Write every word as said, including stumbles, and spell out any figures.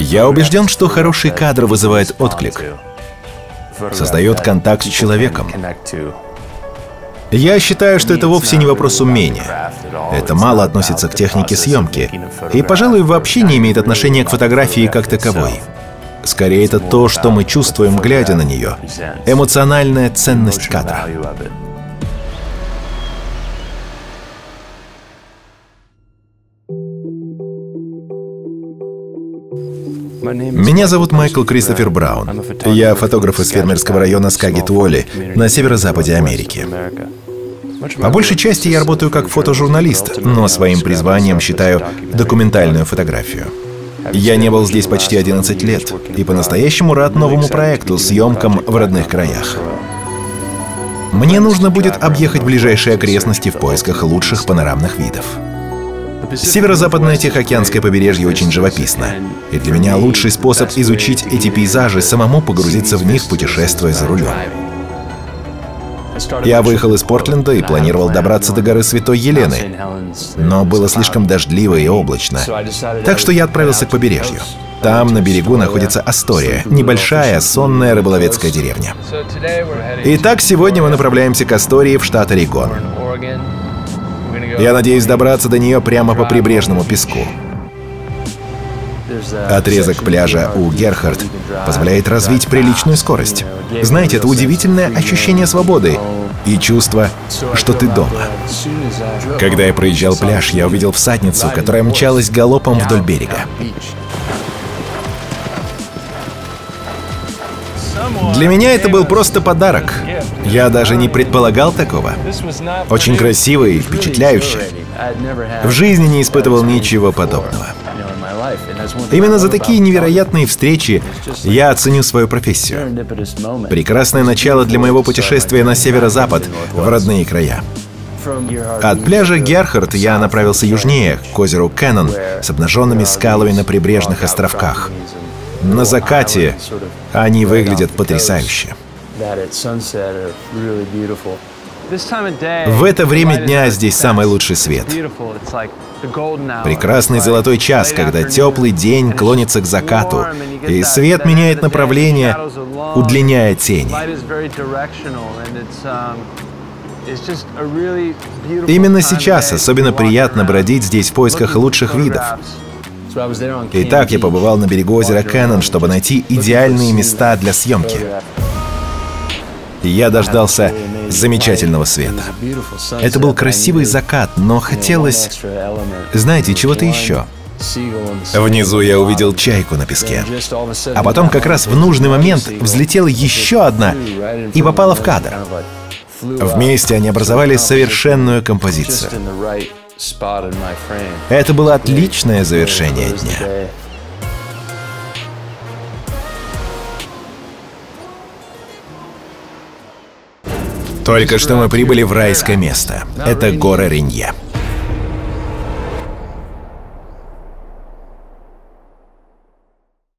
Я убежден, что хороший кадр вызывает отклик, создает контакт с человеком. Я считаю, что это вовсе не вопрос умения. Это мало относится к технике съемки и, пожалуй, вообще не имеет отношения к фотографии как таковой. Скорее, это то, что мы чувствуем, глядя на нее. Эмоциональная ценность кадра. Меня зовут Майкл Кристофер Браун. Я фотограф из фермерского района Скагетволи на северо-западе Америки. По большей части я работаю как фотожурналист, но своим призванием считаю документальную фотографию. Я не был здесь почти одиннадцать лет и по-настоящему рад новому проекту, съемкам в родных краях. Мне нужно будет объехать ближайшие окрестности в поисках лучших панорамных видов. Северо-западное Тихоокеанское побережье очень живописно, и для меня лучший способ изучить эти пейзажи — самому погрузиться в них, путешествуя за рулем. Я выехал из Портленда и планировал добраться до горы Святой Елены, но было слишком дождливо и облачно, так что я отправился к побережью. Там, на берегу, находится Астория, небольшая, сонная рыболовецкая деревня. Итак, сегодня мы направляемся к Астории в штат Орегон. Я надеюсь добраться до нее прямо по прибрежному песку. Отрезок пляжа у Герхард позволяет развить приличную скорость. Знаете, это удивительное ощущение свободы и чувство, что ты дома. Когда я проезжал пляж, я увидел всадницу, которая мчалась галопом вдоль берега. Для меня это был просто подарок. Я даже не предполагал такого. Очень красиво и впечатляюще. В жизни не испытывал ничего подобного. Именно за такие невероятные встречи я оценю свою профессию. Прекрасное начало для моего путешествия на северо-запад, в родные края. От пляжа Герхард я направился южнее, к озеру Кэннон с обнаженными скалами на прибрежных островках. На закате они выглядят потрясающе. В это время дня здесь самый лучший свет. Прекрасный золотой час, когда теплый день клонится к закату, и свет меняет направление, удлиняя тени. Именно сейчас особенно приятно бродить здесь в поисках лучших видов. Итак, я побывал на берегу озера Кэннон, чтобы найти идеальные места для съемки. Я дождался замечательного света. Это был красивый закат, но хотелось, знаете, чего-то еще. Внизу я увидел чайку на песке. А потом как раз в нужный момент взлетела еще одна и попала в кадр. Вместе они образовали совершенную композицию. Это было отличное завершение дня. Только что мы прибыли в райское место. Это горы Рейнир.